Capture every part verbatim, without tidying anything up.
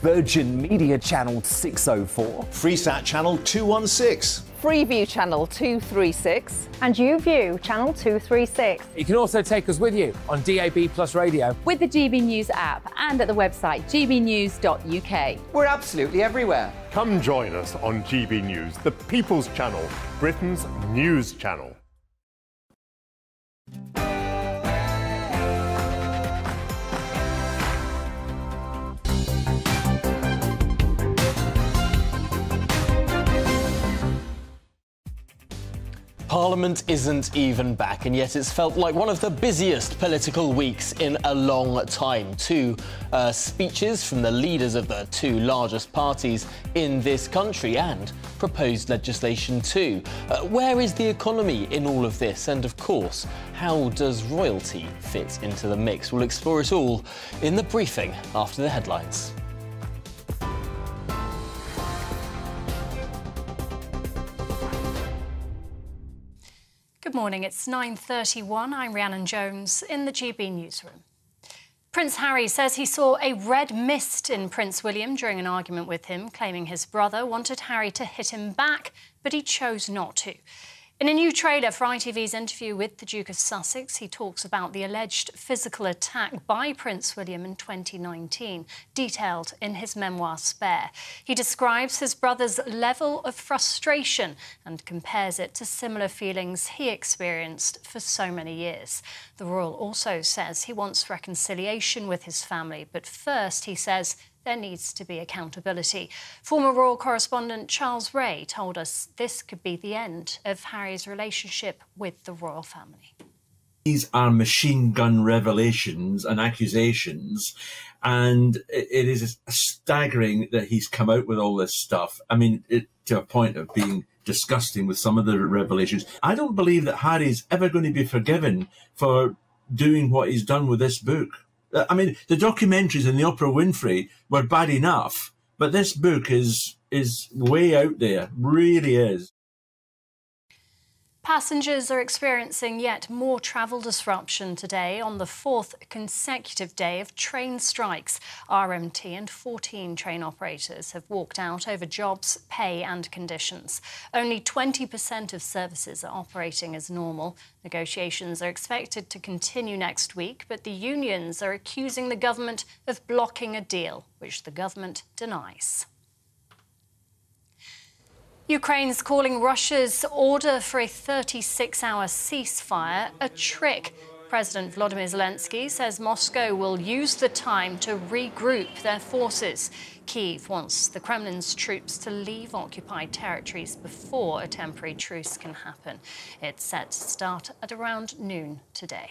Virgin Media Channel six oh four, Freesat Channel two one six, Freeview Channel two three six and YouView Channel two three six. You can also take us with you on D A B plus radio, with the G B News app and at the website g b news dot u k. We're absolutely everywhere. Come join us on G B News, the People's Channel, Britain's news channel. Parliament isn't even back, and yet it's felt like one of the busiest political weeks in a long time. Two uh, speeches from the leaders of the two largest parties in this country, and proposed legislation too. Uh, where is the economy in all of this? And of course, how does royalty fit into the mix? We'll explore it all in the briefing after the headlines. Good morning, it's nine thirty-one, I'm Rhiannon Jones in the G B newsroom. Prince Harry says he saw a red mist in Prince William during an argument with him, claiming his brother wanted Harry to hit him back, but he chose not to. In a new trailer for I T V's interview with the Duke of Sussex, he talks about the alleged physical attack by Prince William in twenty nineteen, detailed in his memoir, Spare. He describes his brother's level of frustration and compares it to similar feelings he experienced for so many years. The royal also says he wants reconciliation with his family, but first, he says, there needs to be accountability. Former royal correspondent Charles Ray told us this could be the end of Harry's relationship with the royal family. These are machine gun revelations and accusations, and it is staggering that he's come out with all this stuff. I mean, it, to a point of being disgusting with some of the revelations. I don't believe that Harry's ever going to be forgiven for doing what he's done with this book. I mean, the documentaries and the Oprah Winfrey were bad enough, but this book is is way out there, really is. Passengers are experiencing yet more travel disruption today on the fourth consecutive day of train strikes. R M T and fourteen train operators have walked out over jobs, pay and conditions. Only twenty percent of services are operating as normal. Negotiations are expected to continue next week, but the unions are accusing the government of blocking a deal, which the government denies. Ukraine's calling Russia's order for a thirty-six hour ceasefire a trick. President Volodymyr Zelensky says Moscow will use the time to regroup their forces. Kyiv wants the Kremlin's troops to leave occupied territories before a temporary truce can happen. It's set to start at around noon today.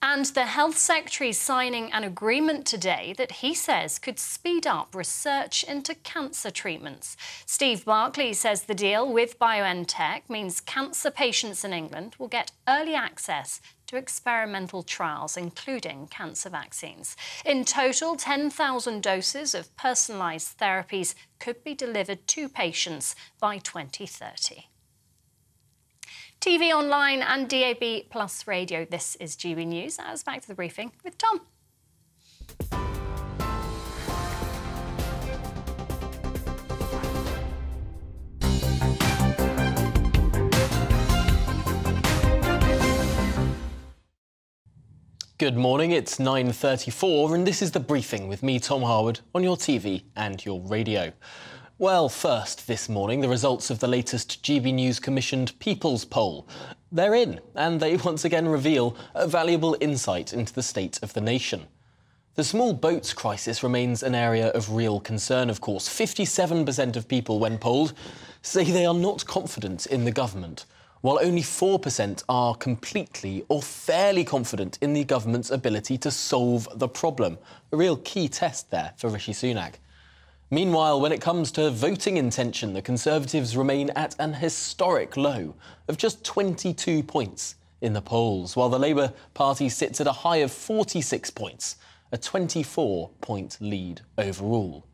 And the Health Secretary is signing an agreement today that he says could speed up research into cancer treatments. Steve Barclay says the deal with BioNTech means cancer patients in England will get early access to experimental trials, including cancer vaccines. In total, ten thousand doses of personalised therapies could be delivered to patients by twenty thirty. T V online and D A B plus radio. This is G B News. Now it's back to the briefing with Tom. Good morning, it's nine thirty-four and this is the briefing with me, Tom Harwood, on your T V and your radio. Well, first this morning, the results of the latest G B News commissioned People's Poll. They're in, and they once again reveal a valuable insight into the state of the nation. The small boats crisis remains an area of real concern, of course. fifty-seven percent of people, when polled, say they are not confident in the government, while only four percent are completely or fairly confident in the government's ability to solve the problem. A real key test there for Rishi Sunak. Meanwhile, when it comes to voting intention, the Conservatives remain at an historic low of just twenty-two points in the polls, while the Labour Party sits at a high of forty-six points, a twenty-four point lead overall.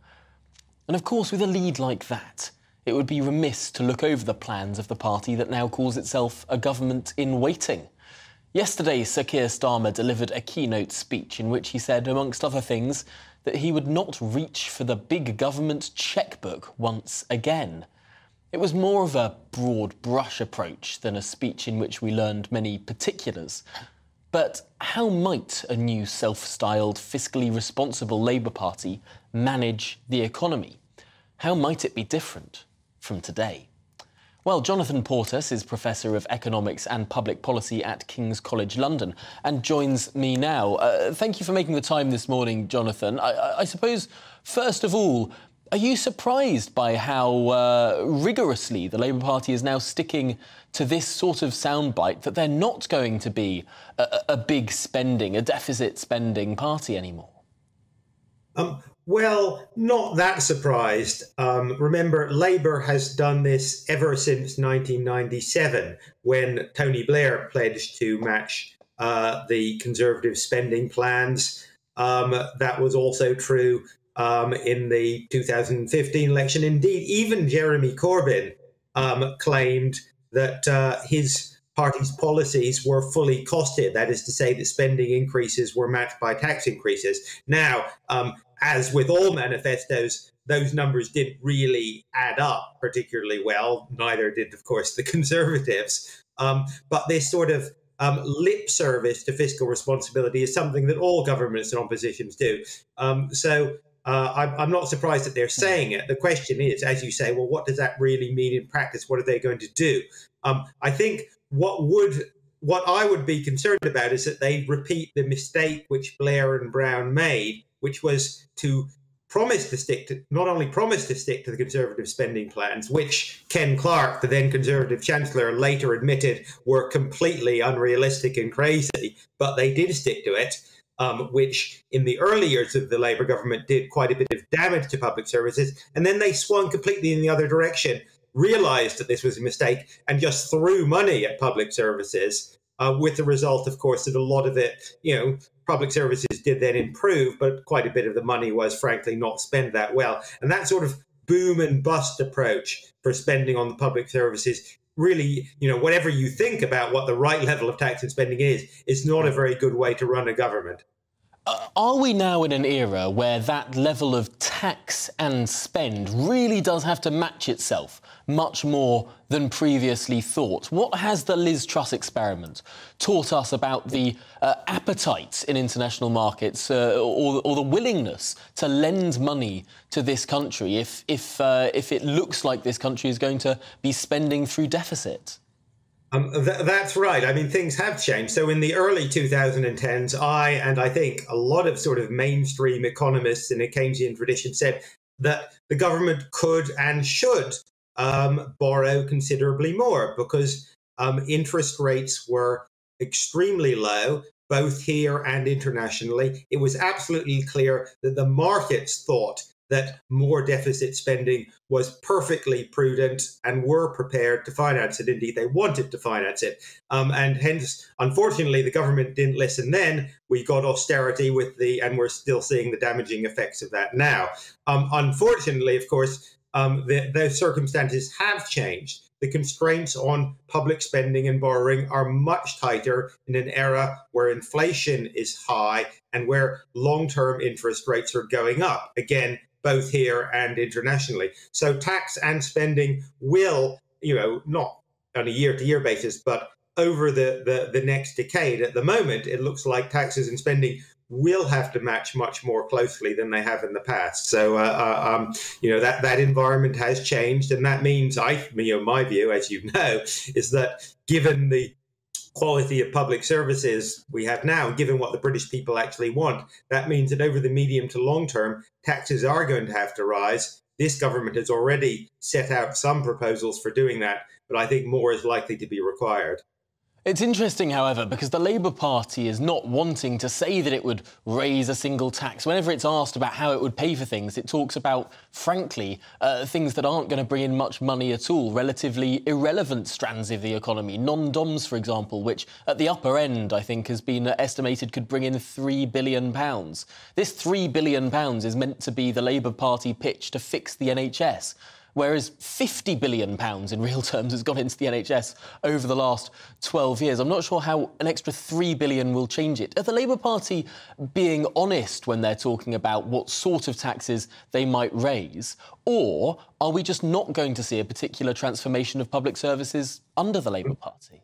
And of course, with a lead like that, it would be remiss to look over the plans of the party that now calls itself a government in waiting. Yesterday, Sir Keir Starmer delivered a keynote speech in which he said, amongst other things, that he would not reach for the big government chequebook once again. It was more of a broad brush approach than a speech in which we learned many particulars. But how might a new self-styled fiscally responsible Labour Party manage the economy? How might it be different from today? Well, Jonathan Portes is Professor of Economics and Public Policy at King's College London and joins me now. Uh, thank you for making the time this morning, Jonathan. I, I suppose, first of all, are you surprised by how uh, rigorously the Labour Party is now sticking to this sort of soundbite that they're not going to be a, a big spending, a deficit spending party anymore? Um. Well, not that surprised. Um, remember, Labour has done this ever since nineteen ninety-seven, when Tony Blair pledged to match uh, the Conservative spending plans. Um, that was also true um, in the two thousand fifteen election. Indeed, even Jeremy Corbyn um, claimed that uh, his party's policies were fully costed. That is to say, that spending increases were matched by tax increases. Now, um, As with all manifestos, those numbers didn't really add up particularly well. Neither did, of course, the Conservatives. Um, but this sort of um, lip service to fiscal responsibility is something that all governments and oppositions do. Um, so uh, I'm, I'm not surprised that they're saying it. The question is, as you say, well, what does that really mean in practice? What are they going to do? Um, I think what would... What I would be concerned about is that they repeat the mistake which Blair and Brown made, which was to promise to stick to, not only promise to stick to the Conservative spending plans, which Ken Clarke, the then Conservative Chancellor, later admitted were completely unrealistic and crazy, but they did stick to it, um, which in the early years of the Labour government did quite a bit of damage to public services. And then they swung completely in the other direction, realized that this was a mistake, and just threw money at public services, uh, with the result, of course, that a lot of it, you know, public services did then improve, but quite a bit of the money was, frankly, not spent that well. And that sort of boom and bust approach for spending on the public services really, you know, whatever you think about what the right level of tax and spending is, is not a very good way to run a government. Uh, are we now in an era where that level of tax and spend really does have to match itself much more than previously thought? What has the Liz Truss experiment taught us about the uh, appetite in international markets uh, or, or the willingness to lend money to this country if, if, uh, if it looks like this country is going to be spending through deficit? Um, th that's right. I mean, things have changed. So in the early two thousand tens, I and I think a lot of sort of mainstream economists in a Keynesian tradition said that the government could and should um, borrow considerably more because um, interest rates were extremely low, both here and internationally. It was absolutely clear that the markets thought that more deficit spending was perfectly prudent and were prepared to finance it. Indeed, they wanted to finance it. Um, and hence, unfortunately, the government didn't listen then. We got austerity with the, and we're still seeing the damaging effects of that now. Um, unfortunately, of course, um, the, those circumstances have changed. The constraints on public spending and borrowing are much tighter in an era where inflation is high and where long-term interest rates are going up. Again, both here and internationally. So tax and spending will, you know, not on a year-to-year basis, but over the, the, the next decade. At the moment, it looks like taxes and spending will have to match much more closely than they have in the past. So, uh, um, you know, that, that environment has changed. And that means, I, you know, my view, as you know, is that given the quality of public services we have now, given what the British people actually want, that means that over the medium to long term, taxes are going to have to rise. This government has already set out some proposals for doing that, but I think more is likely to be required. It's interesting, however, because the Labour Party is not wanting to say that it would raise a single tax. Whenever it's asked about how it would pay for things, it talks about, frankly, uh, things that aren't going to bring in much money at all, relatively irrelevant strands of the economy. Non-D O M S, for example, which at the upper end, I think, has been estimated could bring in three billion pounds. This three billion pounds is meant to be the Labour Party pitch to fix the N H S. whereas fifty billion pounds in real terms has gone into the N H S over the last twelve years. I'm not sure how an extra three billion pounds will change it. Are the Labour Party being honest when they're talking about what sort of taxes they might raise, or are we just not going to see a particular transformation of public services under the Labour Party?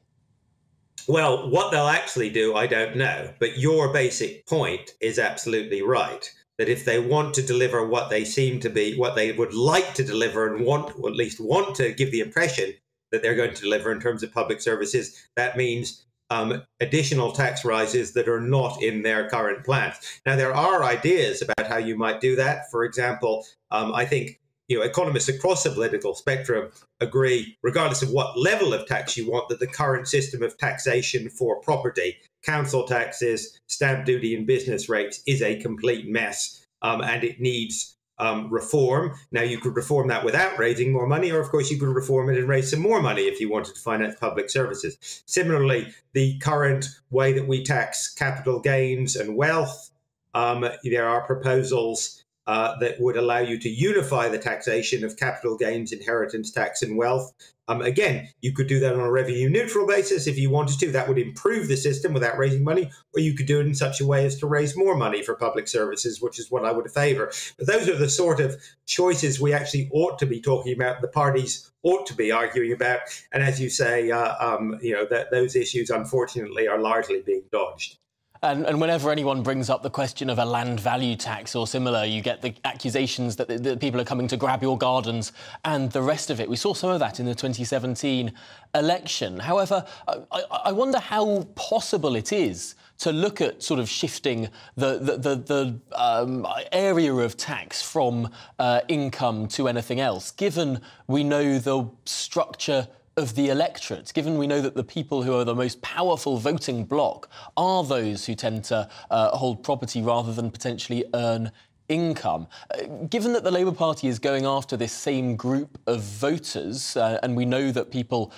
Well, what they'll actually do, I don't know. But your basic point is absolutely right, that if they want to deliver what they seem to be, what they would like to deliver and want, or at least want to give the impression that they're going to deliver in terms of public services, that means um, additional tax rises that are not in their current plans. Now, there are ideas about how you might do that. For example, um, I think you know, economists across the political spectrum agree, regardless of what level of tax you want, that the current system of taxation for property, council taxes, stamp duty and business rates, is a complete mess, um, and it needs um, reform. Now, you could reform that without raising more money, or, of course, you could reform it and raise some more money if you wanted to finance public services. Similarly, the current way that we tax capital gains and wealth, um, there are proposals Uh, that would allow you to unify the taxation of capital gains, inheritance tax and wealth. Um, again, you could do that on a revenue neutral basis if you wanted to. That would improve the system without raising money, or you could do it in such a way as to raise more money for public services, which is what I would favour. But those are the sort of choices we actually ought to be talking about, the parties ought to be arguing about. And as you say, uh, um, you know, that those issues, unfortunately, are largely being dodged. And, and whenever anyone brings up the question of a land value tax or similar, you get the accusations that, that people are coming to grab your gardens and the rest of it. We saw some of that in the twenty seventeen election. However, I, I wonder how possible it is to look at sort of shifting the, the, the, the um, area of tax from uh, income to anything else, given we know the structure of the electorate, given we know that the people who are the most powerful voting bloc are those who tend to uh, hold property rather than potentially earn income. Uh, given that the Labour Party is going after this same group of voters, uh, and we know that people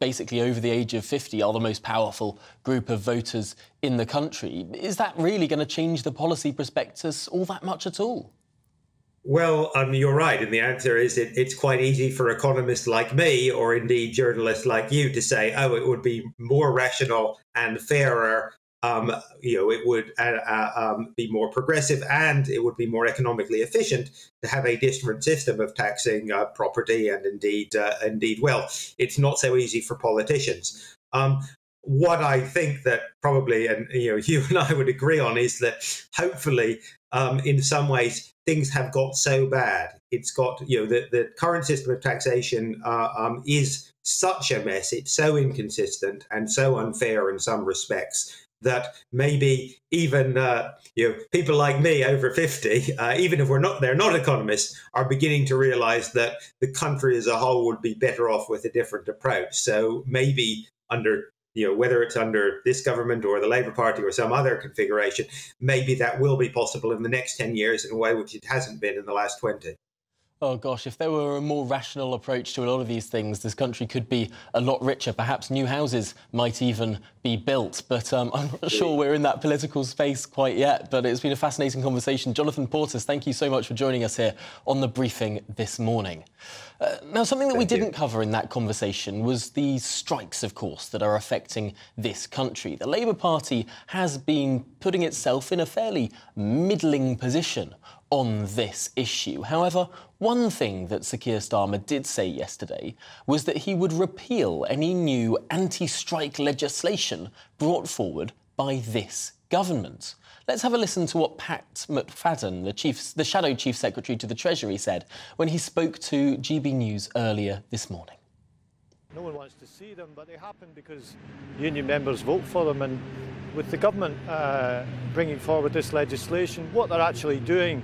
basically over the age of fifty are the most powerful group of voters in the country, is that really going to change the policy prospectus all that much at all? Well, um, you're right, and the answer is it, it's quite easy for economists like me, or indeed journalists like you, to say, "Oh, it would be more rational and fairer. Um, you know, it would uh, uh, um, be more progressive, and it would be more economically efficient to have a different system of taxing uh, property and indeed, uh, indeed, wealth." It's not so easy for politicians. Um, what I think that probably, and you know, you and I would agree on, is that hopefully, um, in some ways, things have got so bad. It's got, you know, the, the current system of taxation uh, um, is such a mess. It's so inconsistent and so unfair in some respects that maybe even, uh, you know, people like me over fifty, uh, even if we're not, they're not economists, are beginning to realise that the country as a whole would be better off with a different approach. So maybe under, you know, whether it's under this government or the Labour Party or some other configuration, maybe that will be possible in the next ten years in a way which it hasn't been in the last twenty. Oh, gosh, if there were a more rational approach to a lot of these things, this country could be a lot richer. Perhaps new houses might even be built. But um, I'm not sure we're in that political space quite yet. But it's been a fascinating conversation. Jonathan Portes, thank you so much for joining us here on The Briefing this morning. Uh, now, something that Thank we didn't you. cover in that conversation was the strikes, of course, that are affecting this country. The Labour Party has been putting itself in a fairly middling position on this issue. However, one thing that Sir Keir Starmer did say yesterday was that he would repeal any new anti-strike legislation brought forward by this government. Let's have a listen to what Pat McFadden, the, chief, the Shadow Chief Secretary to the Treasury, said when he spoke to G B News earlier this morning. No one wants to see them, but they happen because union members vote for them. And with the government uh, bringing forward this legislation, what they're actually doing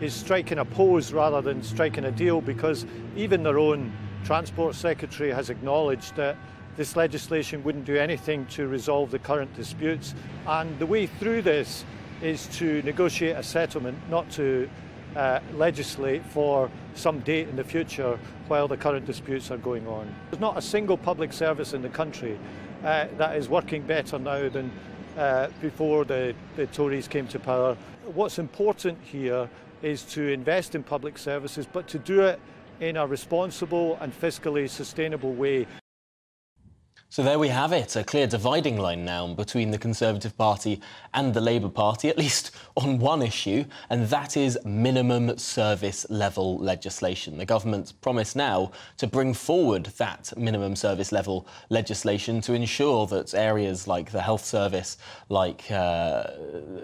is striking a pose rather than striking a deal, because even their own Transport Secretary has acknowledged that this legislation wouldn't do anything to resolve the current disputes. And the way through this is to negotiate a settlement, not to uh, legislate for some date in the future while the current disputes are going on. There's not a single public service in the country uh, that is working better now than uh, before the, the Tories came to power. What's important here is to invest in public services, but to do it in a responsible and fiscally sustainable way. So there we have it, a clear dividing line now between the Conservative Party and the Labour Party, at least on one issue, and that is minimum service level legislation. The government's promised now to bring forward that minimum service level legislation to ensure that areas like the health service, like uh,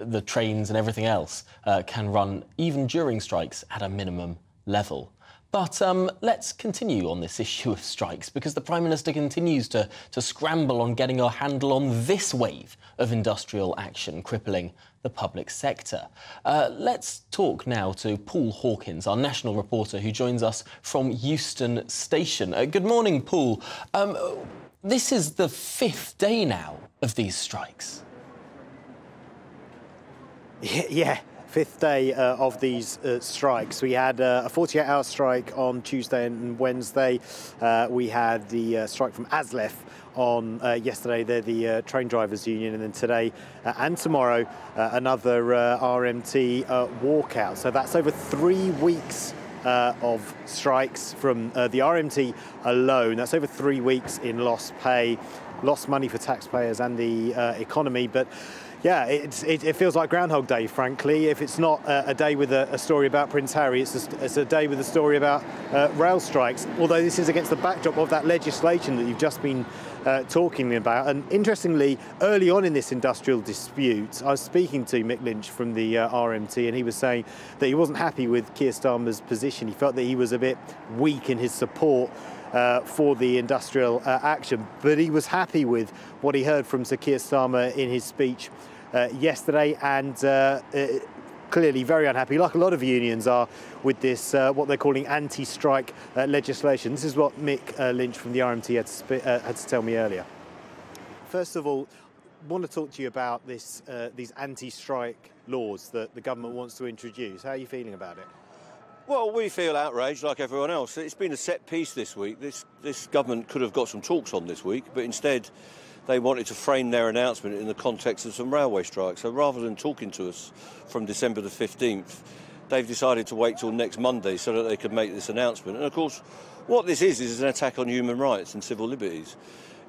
the trains and everything else, uh, can run, even during strikes, at a minimum level. But um, let's continue on this issue of strikes, because the Prime Minister continues to, to scramble on getting a handle on this wave of industrial action crippling the public sector. Uh, let's talk now to Paul Hawkins, our national reporter, who joins us from Euston Station. Uh, good morning, Paul. Um, this is the fifth day now of these strikes. Yeah. yeah. Fifth day uh, of these uh, strikes. We had uh, a forty-eight hour strike on Tuesday and Wednesday. Uh, we had the uh, strike from ASLEF on uh, yesterday. They're the uh, train drivers union. And then today uh, and tomorrow, uh, another uh, R M T uh, walkout. So that's over three weeks Uh, of strikes from uh, the R M T alone. That's over three weeks in lost pay, lost money for taxpayers and the uh, economy. But yeah, it's, it, it feels like Groundhog Day, frankly. If it's not uh, a day with a, a story about Prince Harry, it's a, it's a day with a story about uh, rail strikes. Although this is against the backdrop of that legislation that you've just been Uh, talking about. And interestingly, early on in this industrial dispute, I was speaking to Mick Lynch from the uh, R M T, and he was saying that he wasn't happy with Keir Starmer's position. He felt that he was a bit weak in his support uh, for the industrial uh, action, but he was happy with what he heard from Sir Keir Starmer in his speech uh, yesterday, and uh, it, clearly very unhappy, like a lot of unions are, with this, uh, what they're calling anti-strike uh, legislation. This is what Mick uh, Lynch from the R M T had to, uh, had to tell me earlier. First of all, I want to talk to you about this, uh, these anti-strike laws that the government wants to introduce. How are you feeling about it? Well, we feel outraged like everyone else. It's been a set piece this week. This, this government could have got some talks on this week, but instead they wanted to frame their announcement in the context of some railway strikes. So rather than talking to us from December the fifteenth, they've decided to wait till next Monday so that they could make this announcement. And of course, what this is, is an attack on human rights and civil liberties.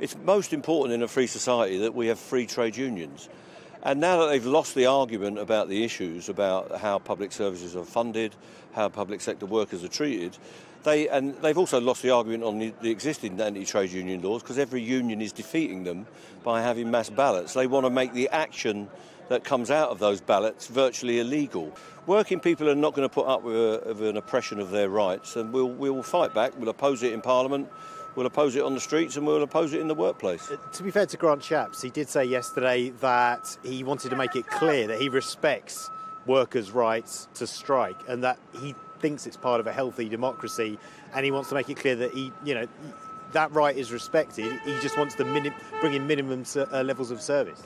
It's most important in a free society that we have free trade unions. And now that they've lost the argument about the issues, about how public services are funded, how public sector workers are treated, they, and they've also lost the argument on the, the existing anti-trade union laws, because every union is defeating them by having mass ballots. They want to make the action that comes out of those ballots virtually illegal. Working people are not going to put up with, a, with an oppression of their rights, and we'll, we'll fight back. We'll oppose it in Parliament. We'll oppose it on the streets, and we'll oppose it in the workplace. Uh, to be fair to Grant Shapps, he did say yesterday that he wanted to make it clear that he respects workers' rights to strike, and that he thinks it's part of a healthy democracy, and he wants to make it clear that he, you know, that right is respected. He just wants to minim bring in minimum uh, levels of service.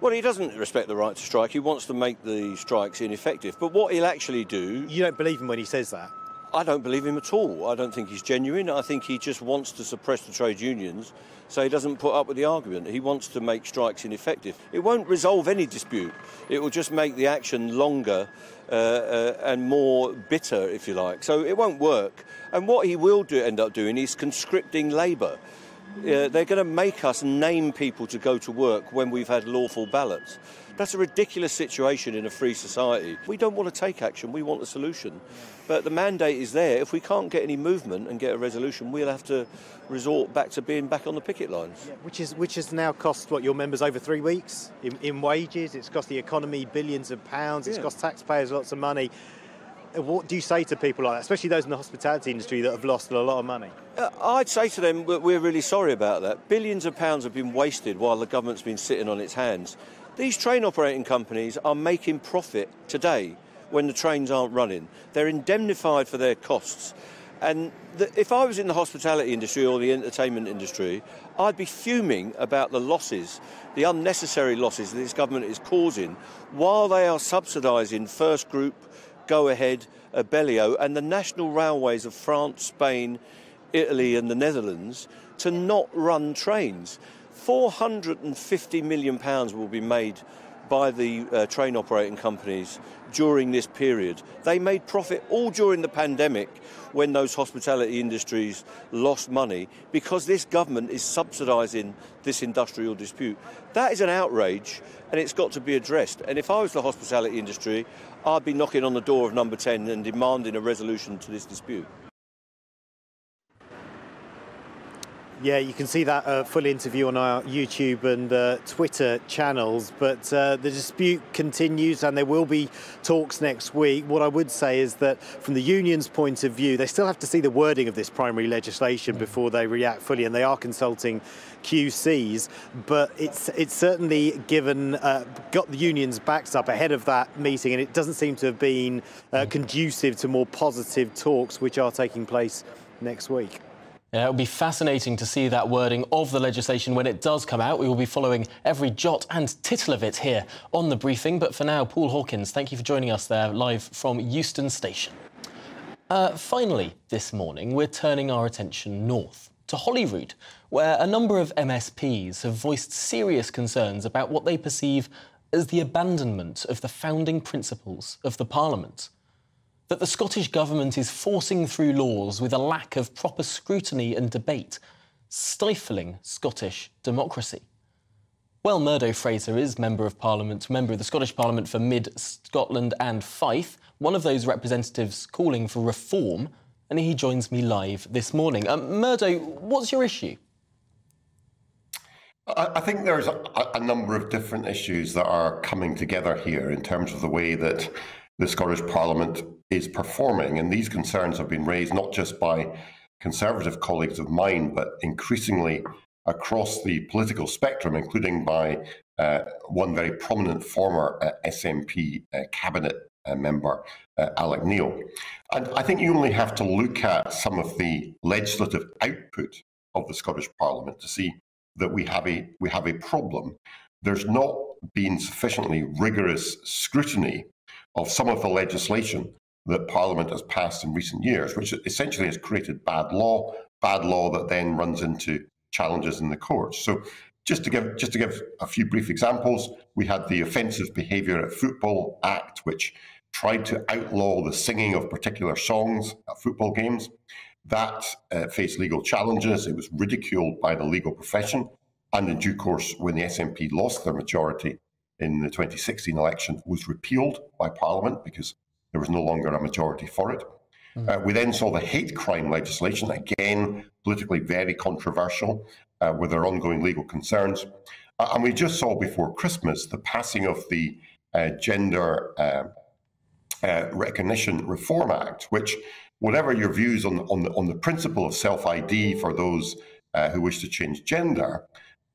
Well, he doesn't respect the right to strike. He wants to make the strikes ineffective. But what he'll actually do... You don't believe him when he says that? I don't believe him at all. I don't think he's genuine. I think he just wants to suppress the trade unions, so he doesn't put up with the argument. He wants to make strikes ineffective. It won't resolve any dispute. It will just make the action longer uh, uh, and more bitter, if you like. So it won't work. And what he will do, end up doing is conscripting Labour. Uh, they're going to make us name people to go to work when we've had lawful ballots. That's a ridiculous situation in a free society. We don't want to take action, we want a solution. But the mandate is there. If we can't get any movement and get a resolution, we'll have to resort back to being back on the picket lines. Yeah, which is which has now cost, what, your members over three weeks in, in wages. It's cost the economy billions of pounds. It's yeah. cost taxpayers lots of money. What do you say to people like that, especially those in the hospitality industry that have lost a lot of money? Uh, I'd say to them that we're really sorry about that. Billions of pounds have been wasted while the government's been sitting on its hands. These train operating companies are making profit today when the trains aren't running. They're indemnified for their costs. And the, if I was in the hospitality industry or the entertainment industry, I'd be fuming about the losses, the unnecessary losses that this government is causing while they are subsidising First Group, Go Ahead, Abellio and the national railways of France, Spain, Italy and the Netherlands to not run trains. four hundred and fifty million pounds will be made by the uh, train operating companies during this period. They made profit all during the pandemic when those hospitality industries lost money because this government is subsidising this industrial dispute. That is an outrage and it's got to be addressed. And if I was the hospitality industry, I'd be knocking on the door of number ten and demanding a resolution to this dispute. Yeah, you can see that uh, full interview on our YouTube and uh, Twitter channels, but uh, the dispute continues and there will be talks next week. What I would say is that from the union's point of view, they still have to see the wording of this primary legislation before they react fully, and they are consulting Q Cs, but it's it's certainly given uh, got the union's backs up ahead of that meeting, and it doesn't seem to have been uh, conducive to more positive talks which are taking place next week. Yeah, it'll be fascinating to see that wording of the legislation when it does come out. We will be following every jot and tittle of it here on The Briefing. But for now, Paul Hawkins, thank you for joining us there live from Euston Station. Uh, finally, this morning, we're turning our attention north to Holyrood, where a number of M S Ps have voiced serious concerns about what they perceive as the abandonment of the founding principles of the Parliament. That the Scottish Government is forcing through laws with a lack of proper scrutiny and debate, stifling Scottish democracy. Well, Murdo Fraser is Member of Parliament, Member of the Scottish Parliament for Mid Scotland and Fife, one of those representatives calling for reform, and he joins me live this morning. Um, Murdo, what's your issue? I think there's a, a number of different issues that are coming together here in terms of the way that the Scottish Parliament is performing, and these concerns have been raised not just by Conservative colleagues of mine, but increasingly across the political spectrum, including by uh, one very prominent former uh, S N P uh, cabinet uh, member, uh, Alec Neil. And I think you only have to look at some of the legislative output of the Scottish Parliament to see that we have a we have a problem. There's not been sufficiently rigorous scrutiny of some of the legislation that Parliament has passed in recent years, which essentially has created bad law, bad law that then runs into challenges in the courts. So just to give just to give a few brief examples, we had the Offensive Behaviour at Football Act, which tried to outlaw the singing of particular songs at football games. That uh, faced legal challenges. It was ridiculed by the legal profession. And in due course, when the S N P lost their majority in the twenty sixteen election, was repealed by Parliament because there was no longer a majority for it. Mm. Uh, we then saw the hate crime legislation, again, politically very controversial, uh, with their ongoing legal concerns. Uh, and we just saw before Christmas the passing of the uh, Gender uh, uh, Recognition Reform Act, which, whatever your views on, on, the, on the principle of self I D for those uh, who wish to change gender,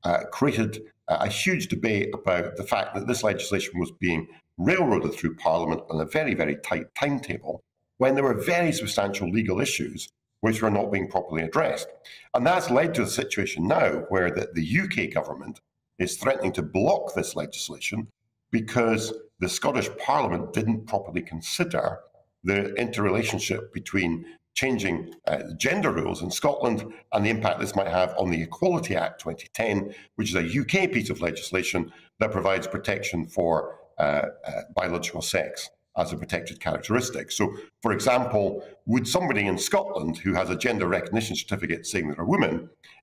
uh, created a huge debate about the fact that this legislation was being railroaded through Parliament on a very, very tight timetable when there were very substantial legal issues which were not being properly addressed. And that's led to a situation now where the, the U K government is threatening to block this legislation because the Scottish Parliament didn't properly consider the interrelationship between changing uh, gender rules in Scotland and the impact this might have on the Equality Act twenty ten, which is a U K piece of legislation that provides protection for Uh, uh, biological sex as a protected characteristic. So, for example, would somebody in Scotland who has a gender recognition certificate saying they're a woman,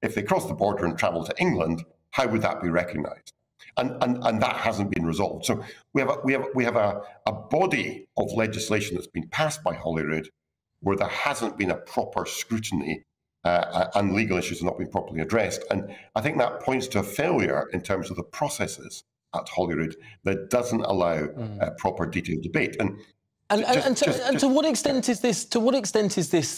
if they cross the border and travel to England, how would that be recognised? And, and and that hasn't been resolved. So we have a, we have we have a, a body of legislation that's been passed by Holyrood where there hasn't been a proper scrutiny uh, and legal issues have not been properly addressed. And I think that points to a failure in terms of the processes at Holyrood that doesn't allow mm. uh, proper detailed debate. And and, just, and, and, to, just, and to what extent is this? To what extent is this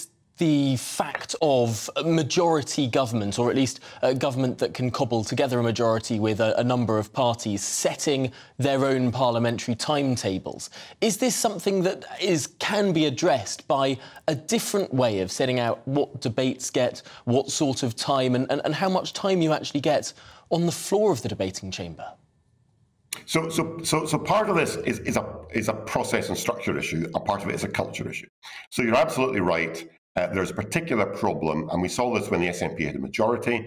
the fact of a majority government, or at least a government that can cobble together a majority with a, a number of parties setting their own parliamentary timetables? Is this something that is can be addressed by a different way of setting out what debates get, what sort of time, and, and, and how much time you actually get on the floor of the debating chamber? So, so, so, so part of this is, is a is a process and structure issue. A part of it is a culture issue. So you're absolutely right. Uh, there's a particular problem, and we saw this when the S N P had a majority.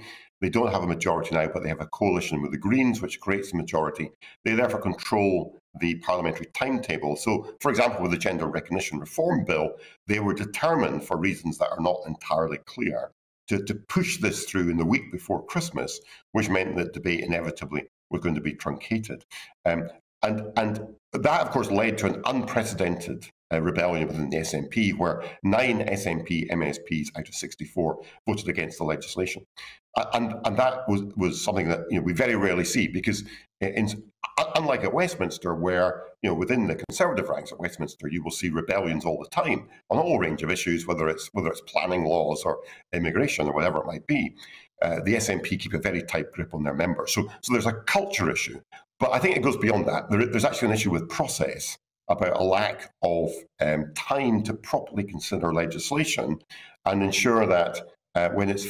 They don't have a majority now, but they have a coalition with the Greens, which creates a majority. They therefore control the parliamentary timetable. So, for example, with the Gender Recognition Reform Bill, they were determined, for reasons that are not entirely clear, to, to push this through in the week before Christmas, which meant that debate inevitably was going to be truncated. Um, and, and that, of course, led to an unprecedented Uh, rebellion within the S N P, where nine S N P M S Ps out of sixty-four voted against the legislation, and and that was was something that you know we very rarely see, because in, unlike at Westminster, where you know within the Conservative ranks at Westminster you will see rebellions all the time on a whole range of issues, whether it's whether it's planning laws or immigration or whatever it might be. Uh, the S N P keep a very tight grip on their members, so so there's a culture issue, but I think it goes beyond that. There, there's actually an issue with process, about a lack of um, time to properly consider legislation and ensure that uh, when it's,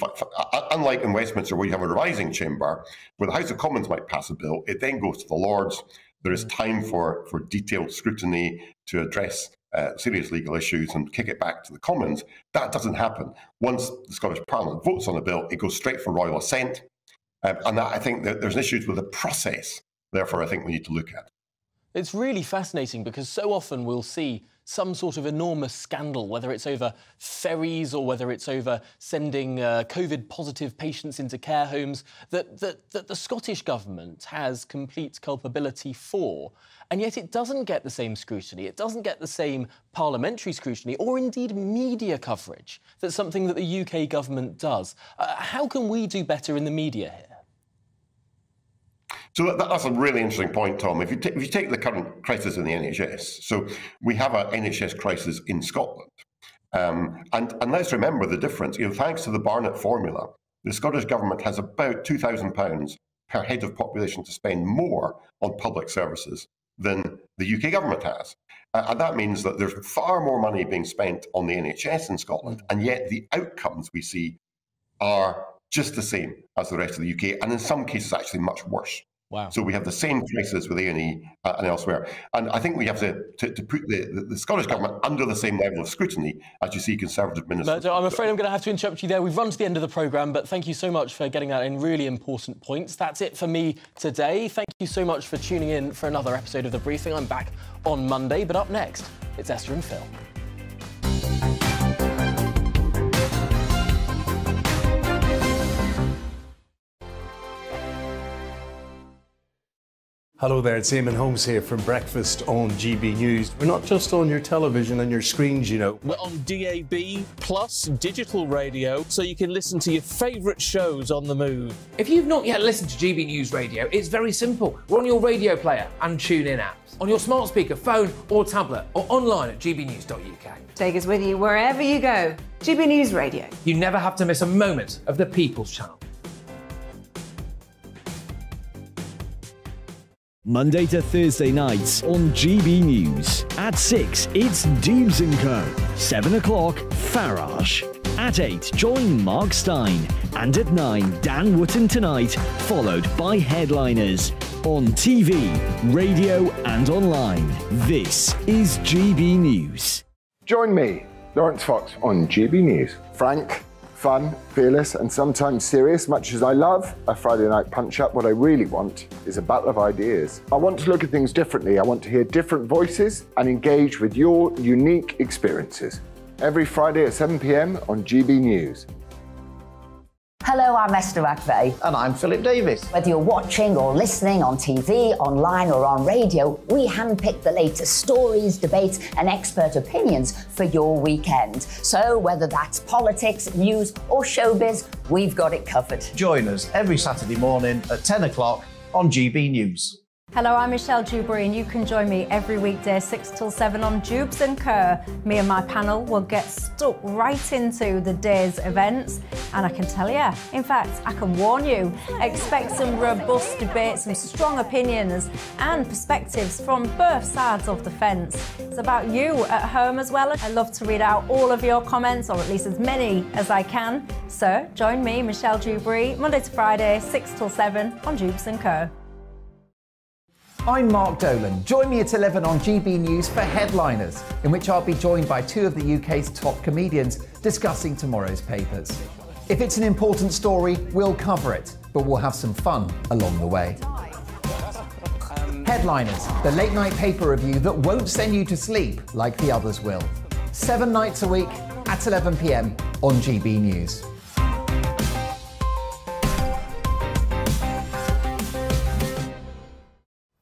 unlike in Westminster where you have a revising chamber, where the House of Commons might pass a bill, it then goes to the Lords. There is time for, for detailed scrutiny to address uh, serious legal issues and kick it back to the Commons. That doesn't happen. Once the Scottish Parliament votes on a bill, it goes straight for royal assent. Um, and that, I think that there's issues with the process, therefore I think we need to look at. It's really fascinating because so often we'll see some sort of enormous scandal, whether it's over ferries or whether it's over sending uh, COVID-positive patients into care homes, that, that, that the Scottish government has complete culpability for. And yet it doesn't get the same scrutiny, it doesn't get the same parliamentary scrutiny or indeed media coverage. That's something that the U K government does. Uh, how can we do better in the media here? So that, that's a really interesting point, Tom. If you, if you take the current crisis in the N H S, so we have an N H S crisis in Scotland. Um, and, and let's remember the difference. You know, thanks to the Barnett formula, the Scottish government has about two thousand pounds per head of population to spend more on public services than the U K government has. Uh, and that means that there's far more money being spent on the N H S in Scotland, and yet the outcomes we see are just the same as the rest of the U K, and in some cases actually much worse. Wow. So we have the same crisis with A and E uh, and elsewhere. And I think we have to, to, to put the, the, the Scottish government under the same level of scrutiny as you see Conservative ministers. But I'm afraid I'm going to have to interrupt you there. We've run to the end of the programme, but thank you so much for getting that in. Really important points. That's it for me today. Thank you so much for tuning in for another episode of The Briefing. I'm back on Monday, but up next, it's Esther and Phil. Hello there, it's Eamon Holmes here from Breakfast on G B News. We're not just on your television and your screens, you know. We're on D A B plus, digital radio, so you can listen to your favourite shows on the move. If you've not yet listened to G B News Radio, it's very simple. We're on your radio player and TuneIn apps, on your smart speaker, phone or tablet, or online at g b news dot u k. Take us with you wherever you go. G B News Radio. You never have to miss a moment of the People's Channel. Monday to Thursday nights on G B News. At six, it's Dooms and Co. seven o'clock, Farage. At eight, join Mark Stein. And at nine, Dan Wootton Tonight, followed by Headliners. On T V, radio and online, this is G B News. Join me, Lawrence Fox, on G B News. Frank, fun, fearless and sometimes serious, much as I love a Friday night punch-up, what I really want is a battle of ideas. I want to look at things differently. I want to hear different voices and engage with your unique experiences. Every Friday at seven p m on G B News. Hello, I'm Esther McVeigh. And I'm Philip Davis. Whether you're watching or listening on T V, online or on radio, we handpick the latest stories, debates and expert opinions for your weekend. So whether that's politics, news or showbiz, we've got it covered. Join us every Saturday morning at ten o'clock on G B News. Hello, I'm Michelle Dupree and you can join me every weekday six till seven on Dubes and Kerr. Me and my panel will get stuck right into the day's events, and I can tell you, in fact, I can warn you, expect some robust debates, some strong opinions and perspectives from both sides of the fence. It's about you at home as well. I love to read out all of your comments, or at least as many as I can. So join me, Michelle Dupree, Monday to Friday six till seven on Dubes and Kerr. I'm Mark Dolan. Join me at eleven on G B News for Headliners, in which I'll be joined by two of the U K's top comedians discussing tomorrow's papers. If it's an important story, we'll cover it, but we'll have some fun along the way. Headliners, the late-night paper review that won't send you to sleep like the others will. Seven nights a week at eleven p m on G B News.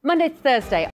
Monday to Thursday.